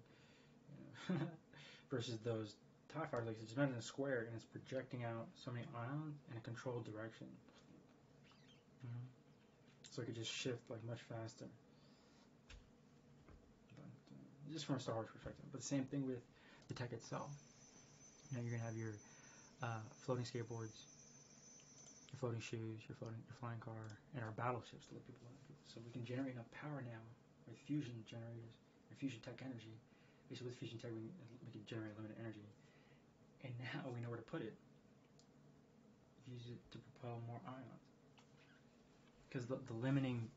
You know. Versus those TIE Fighters, like it's meant in a square and it's projecting out so many ions in a controlled direction, so it could just shift like much faster. Just from a Star Wars perspective, but the same thing with the tech itself. You know, you're gonna have your floating skateboards, your floating shoes, your flying car, and our battleships to let people out. So we can generate enough power now with fusion generators, or fusion tech energy. Basically, with fusion tech, we can generate limited energy, and now we know where to put it. Use it to propel more ions. Because the limiting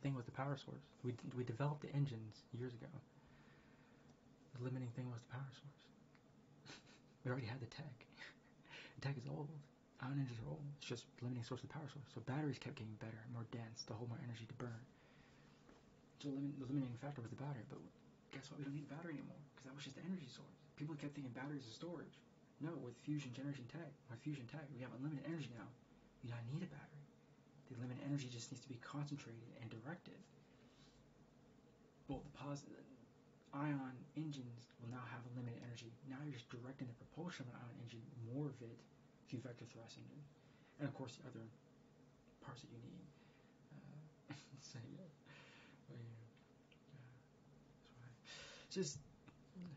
thing was the power source. We developed the engines years ago. The limiting thing was the power source. We already had the tech. The tech is old. Ion engines are old. It's just limiting source of the power source. So batteries kept getting better, more dense, to hold more energy to burn. the limiting factor was the battery, but guess what? We don't need a battery anymore, because that was just the energy source. People kept thinking batteries are storage. No, with fusion generation tech, or fusion tech, we have unlimited energy now. You don't need a battery. The limited energy just needs to be concentrated and directed. Both the positive ion engines will now have a limited energy. Now you're just directing the propulsion of an ion engine, more of it, through vector thrust engine. And of course the other parts that you need. So yeah. Well, yeah. That's right. Just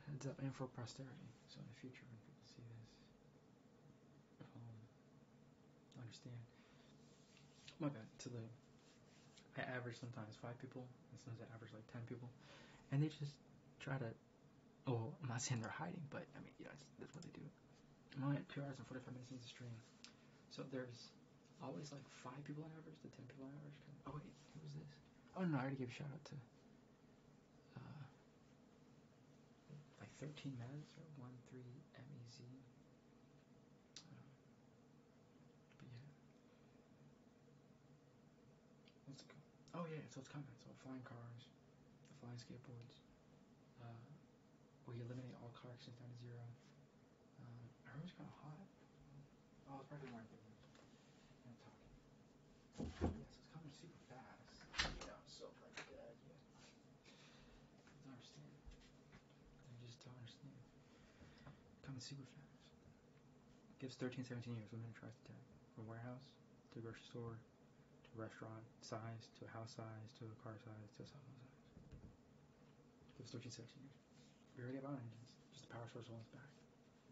heads up, and for posterity. So in the future when people see this, understand. My bad. I average sometimes 5 people, and sometimes I average like 10 people, and they just try to, oh, I'm not saying they're hiding, but I mean, yeah, that's what they do. I'm only at 2 hours and 45 minutes into the stream, so there's always like 5 people on average to 10 people on average. Oh wait, who was this? Oh no, I already gave a shout out to, like 13 Mez or 13MEZ, but yeah. What's it called? Oh yeah, so it's coming. So flying cars, flying skateboards. We eliminate all car accidents down to 0. I was kind of hot. Oh, it's probably more than I'm talking. Yeah, so it's coming super fast. Yeah, I'm so fucking good. Yeah. I don't understand. I just don't understand. Coming super fast. Gives 13, 17 years. Women tries to tag from warehouse to grocery store. Restaurant size to a house size to a car size to a cell phone size. It was 13, 17 years. We already have ion engines, just the power source holds back.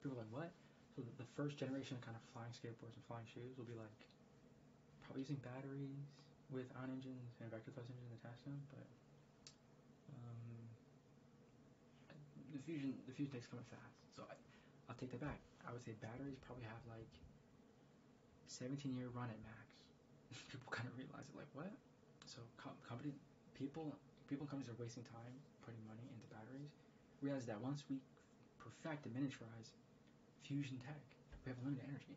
People are like, what? So the first generation of kind of flying skateboards and flying shoes will be like probably using batteries with ion engines and vector thrust engines attached to them, but the fusion tech's coming fast. So I'll take that back. I would say batteries probably have like 17-year run at max. People kind of realize it, like, what? So people and companies are wasting time putting money into batteries. Realize that once we perfect and miniaturize fusion tech, we have limited energy.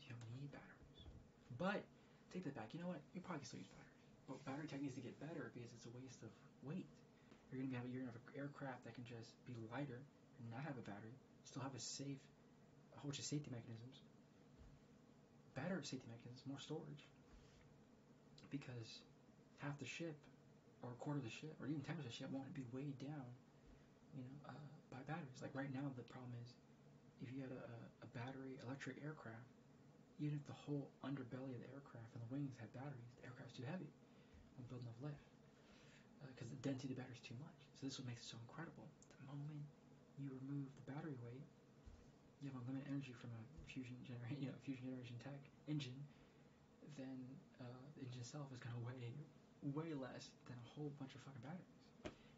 So you don't need batteries. But take that back. You know what? You probably still use batteries. But battery tech needs to get better because it's a waste of weight. You're going to have an aircraft that can just be lighter and not have a battery. Still have a whole bunch of safety mechanisms. Better safety mechanisms, more storage. Because half the ship, or a quarter of the ship, or even 10% of the ship won't be weighed down, by batteries. Like right now, the problem is, if you had a battery electric aircraft, even if the whole underbelly of the aircraft and the wings had batteries, the aircraft's too heavy, won't build enough lift, because the density of the battery's too much. So this is what makes it so incredible. The moment you remove the battery weight, you have unlimited energy from a fusion generation tech engine. Then the engine itself is going to weigh way less than a whole bunch of fucking batteries,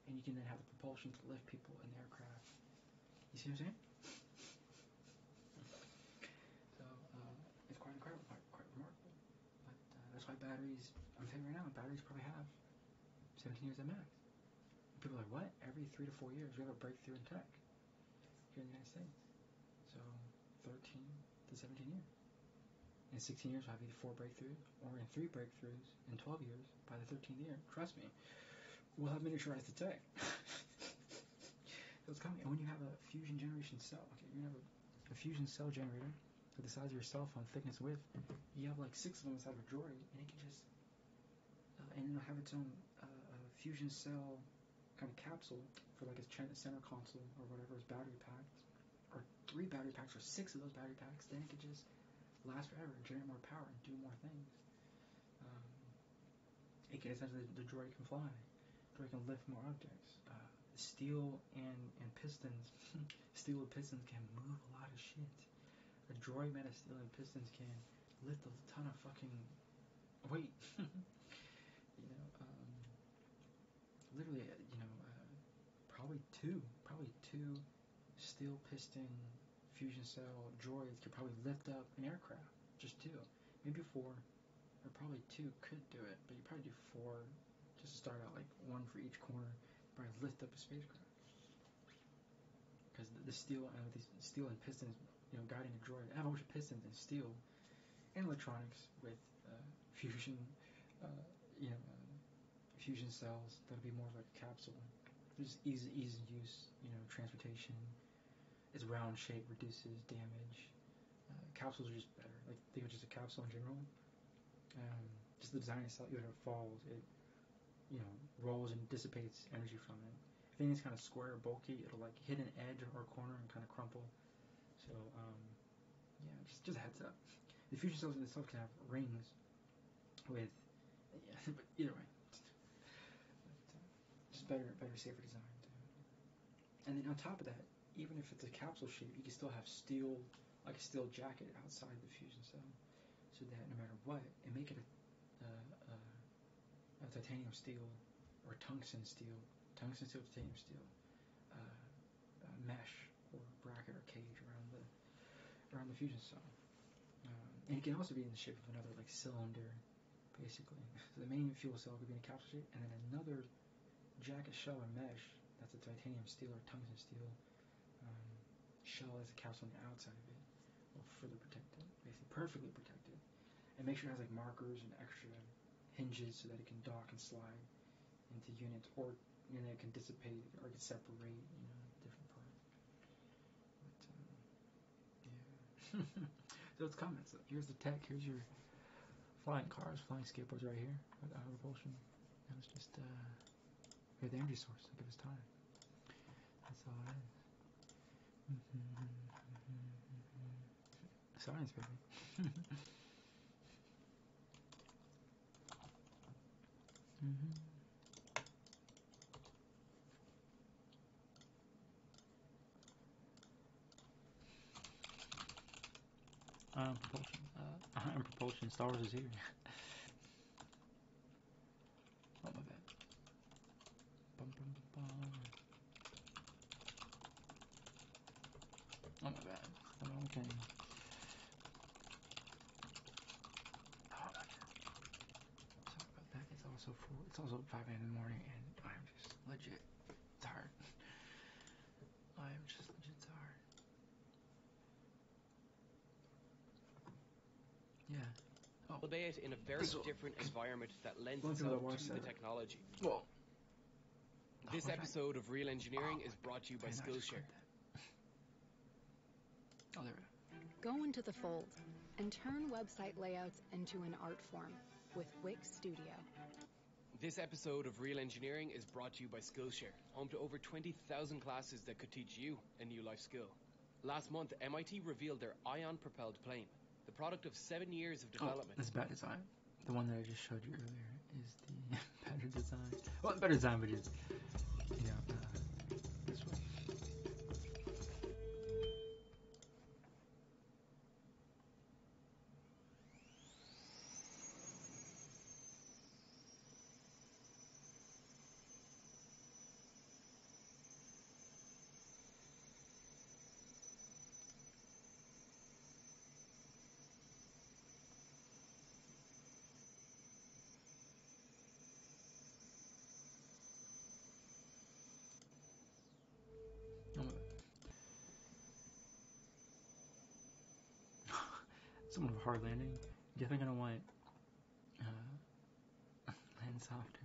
and you can then have the propulsion to lift people in the aircraft. You see what I'm saying? So it's quite incredible, quite remarkable. But that's why batteries. I'm saying right now, batteries probably have 17 years at max. And people are like, what? Every 3 to 4 years, we have a breakthrough in tech here in the United States. So 13 to 17 years. In 16 years, I'll have either 4 breakthroughs, or in 3 breakthroughs in 12 years. By the 13th year, trust me, we'll have miniaturized the tech. So it's coming. And when you have a fusion generation cell, okay, you're going to have a fusion cell generator with the size of your cell phone, thickness, width. You have like 6 of them inside of a drawer, and it can just, and it'll have its own fusion cell kind of capsule for like its center console or whatever is battery packed, or 3 battery packs or 6 of those battery packs. Then it can just last forever and generate more power and do more things. It can essentially, the droid can fly. The droid can lift more objects. Steel and pistons, steel and pistons can move a lot of shit. A droid made of steel and pistons can lift a ton of fucking weight. Literally, probably two steel piston fusion cell droids could probably lift up an aircraft, just 2, maybe 4, or probably 2 could do it, but you probably do 4 just to start out, like 1 for each corner, probably lift up a spacecraft, because the steel and these steel and pistons, guiding a droid. I have a bunch of pistons and steel and electronics with fusion, infusion cells, that'll be more like a capsule. There's easy use, transportation. It's round shape, reduces damage. Capsules are just better. Like, think of just a capsule in general. Just the design itself, even if it falls, it, rolls and dissipates energy from it. If anything's kind of square or bulky, it'll like hit an edge or a corner and kind of crumple. So, yeah, just a heads up. The fusion cells themselves can have rings with, yeah, but either way. Just better, safer design. And then on top of that, even if it's a capsule shape, you can still have steel, like a steel jacket outside the fusion cell, so that no matter what, and make it a titanium steel or titanium steel mesh or bracket or cage around the fusion cell. And it can also be in the shape of another like cylinder, basically. So the main fuel cell could be in a capsule shape, and then another jacket shell or mesh that's a titanium steel or tungsten steel shell as a capsule on the outside of it, will further protect it, basically perfectly protect it. And make sure it has like markers and extra hinges so that it can dock and slide into units, or it can dissipate or it can separate, different parts. But, yeah. So it's coming. So here's the tech. Here's your flying cars, flying skateboards right here with auto propulsion. That was just we had the energy source. Like it was time. That's all it is. Science, baby. Ion propulsion. Ion propulsion. Star Wars is here. Oh, my bad. Oh, my bad. The wrong thing. Oh, my bad. Sorry about that. It's also 4. It's also 5 a.m. in the morning, and I'm just legit tired. Yeah. Oh. Albeit in a very different environment that lends itself to the technology. Well, this episode of Real Engineering is brought to you by Skillshare. Oh, there we go. Go into the fold and turn website layouts into an art form with Wix Studio. This episode of Real Engineering is brought to you by Skillshare, home to over 20,000 classes that could teach you a new life skill. Last month, MIT revealed their ion-propelled plane, the product of 7 years of development. Oh, that's bad design. The one that I just showed you earlier is the better design. Well, the better design, but it's, this one. Somewhat of a hard landing. Definitely gonna want land softer.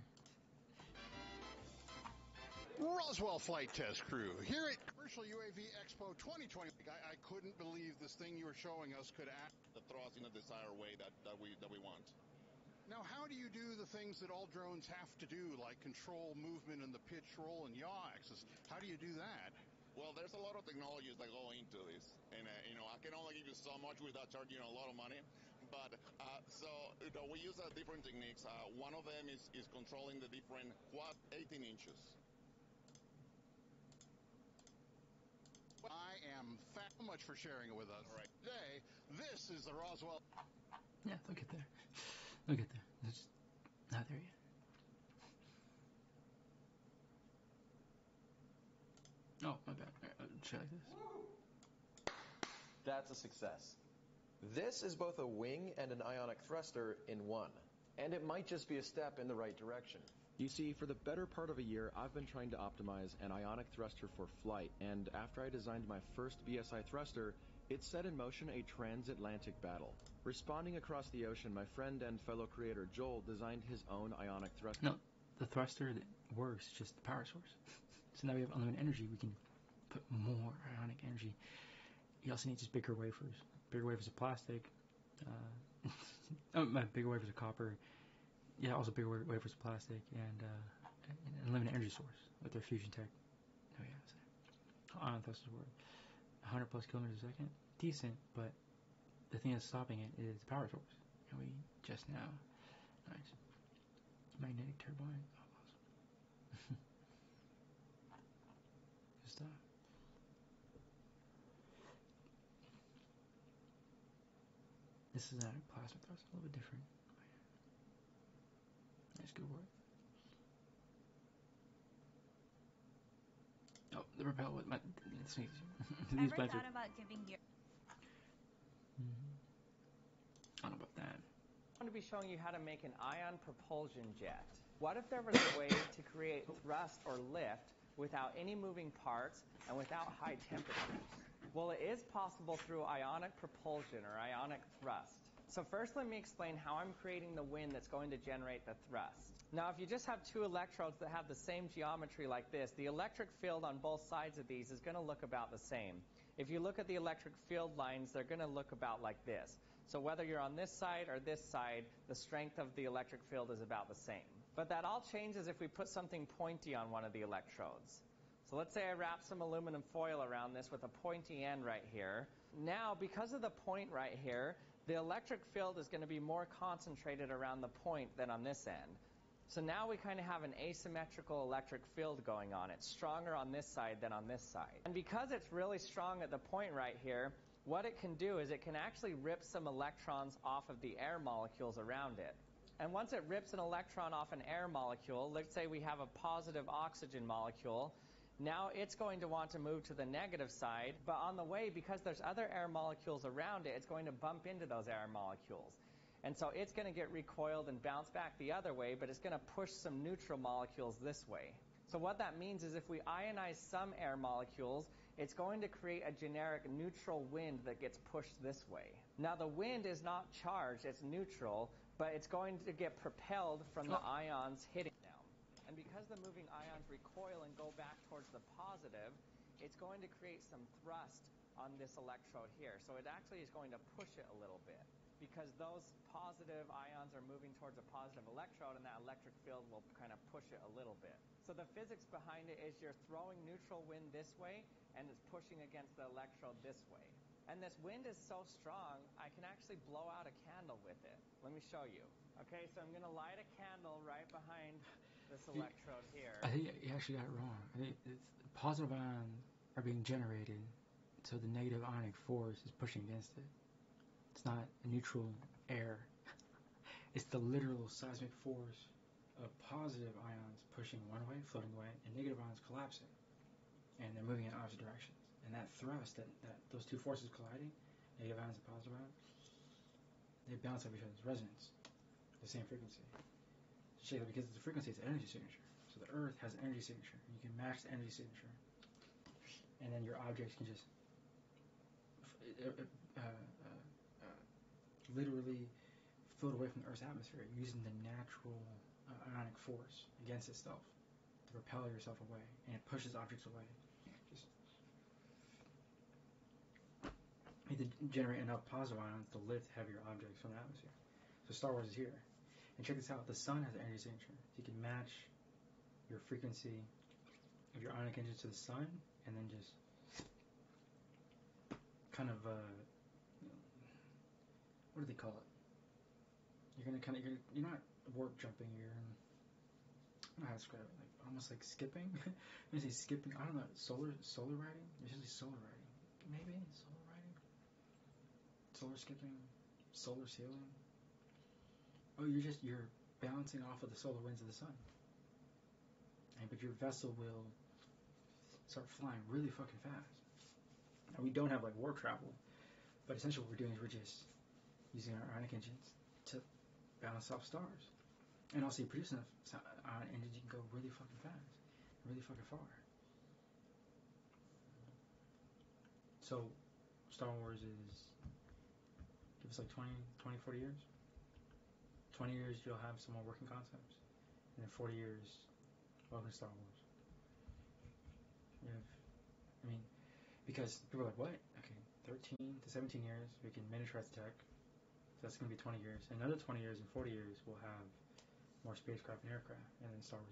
Roswell Flight Test Crew here at Commercial UAV Expo 2020. I couldn't believe this thing you were showing us could act the thrust in a desired way that we want. Now, how do you do the things that all drones have to do, like control movement and the pitch, roll, and yaw axis? How do you do that? Well, there's a lot of technologies that go into this, and I can only give you so much without charging a lot of money. But we use different techniques. One of them is controlling the different quad 18 inches. I am thank so much for sharing it with us. All right. Today, this is the Roswell. Yeah, they'll get there. They'll get there. They're just not there yet. Oh, my bad. Should I do this? That's a success. This is both a wing and an ionic thruster in one, and it might just be a step in the right direction. You see, for the better part of a year, I've been trying to optimize an ionic thruster for flight, and after I designed my first BSI thruster, it set in motion a transatlantic battle. Responding across the ocean, my friend and fellow creator Joel designed his own ionic thruster. No, the thruster that works is just the power source. So now we have unlimited energy, we can put more ionic energy. You also need just bigger wafers. Bigger wafers of plastic, bigger wafers of copper, yeah, also bigger wafers of plastic, and an unlimited energy source with their fusion tech. Oh yeah, so ion thrusters work. 100 plus kilometers a second, decent, but the thing that's stopping it is the power source. And we just now, nice. Magnetic turbine, oh, awesome. Good stuff. This is not a plasma thrust, a little bit different. Nice, good work. Oh, the rappel with my. It's easy. These ever thought about giving you? I don't know about that. I'm going to be showing you how to make an ion propulsion jet. What if there was a way to create thrust or lift without any moving parts and without high temperatures? Well, it is possible through ionic propulsion or ionic thrust. So first let me explain how I'm creating the wind that's going to generate the thrust. Now if you just have two electrodes that have the same geometry like this, the electric field on both sides of these is going to look about the same. If you look at the electric field lines, they're going to look about like this. So whether you're on this side or this side, the strength of the electric field is about the same. But that all changes if we put something pointy on one of the electrodes. So let's say I wrap some aluminum foil around this with a pointy end right here. Now, because of the point right here, the electric field is going to be more concentrated around the point than on this end. So now we kind of have an asymmetrical electric field going on. It's stronger on this side than on this side. And because it's really strong at the point right here, what it can do is it can actually rip some electrons off of the air molecules around it. And once it rips an electron off an air molecule, let's say we have a positive oxygen molecule, now it's going to want to move to the negative side, but on the way, because there's other air molecules around it, it's going to bump into those air molecules. And so it's going to get recoiled and bounce back the other way, but it's going to push some neutral molecules this way. So what that means is if we ionize some air molecules, it's going to create a generic neutral wind that gets pushed this way. Now the wind is not charged, it's neutral, but it's going to get propelled from the ions hitting them. And because the moving ions recoil and go back towards the positive, it's going to create some thrust on this electrode here. So it actually is going to push it a little bit, because those positive ions are moving towards a positive electrode and that electric field will kind of push it a little bit. So the physics behind it is you're throwing neutral wind this way and it's pushing against the electrode this way. And this wind is so strong, I can actually blow out a candle with it. Let me show you. Okay, so I'm going to light a candle right behind this electrode here. I think you actually got it wrong. I think it's positive ions are being generated, so the negative ionic force is pushing against it. It's not a neutral air. It's the literal seismic force of positive ions pushing one way, floating away, and negative ions collapsing. And they're moving in opposite directions. And that thrust, that those two forces colliding, negative ions and positive ions, they bounce off each other's resonance, the same frequency. So because it's the frequency, it's an energy signature. So the Earth has an energy signature. You can match the energy signature. And then your objects can just literally float away from the Earth's atmosphere using the natural ionic force against itself to propel yourself away, and it pushes objects away. Just you need to generate enough positive ions to lift heavier objects from the atmosphere. So Star Wars is here. And check this out, the sun has an energy signature. So you can match your frequency of your ionic engine to the sun, and then just kind of what do they call it? You're gonna kind of, you're not warp jumping. You're, I don't know how to describe it, like almost like skipping. I say skipping. I don't know. Solar riding. It's usually solar riding. Maybe solar riding. Solar skipping. Solar sailing. Oh, you're bouncing off of the solar winds of the sun. And but your vessel will start flying really fucking fast. And we don't have like warp travel, but essentially what we're doing is we're just using our ionic engines to bounce off stars. And also you produce enough ion engines, you can go really fucking fast, really fucking far. So Star Wars is, give us like 20, 40 years. 20 years you'll have some more working concepts. in 40 years of Star Wars. We have, I mean, because people are like, what? Okay, 13 to 17 years, we can miniaturize tech. So that's going to be 20 years. Another 20 years and 40 years, we'll have more spacecraft and aircraft, and then Star Wars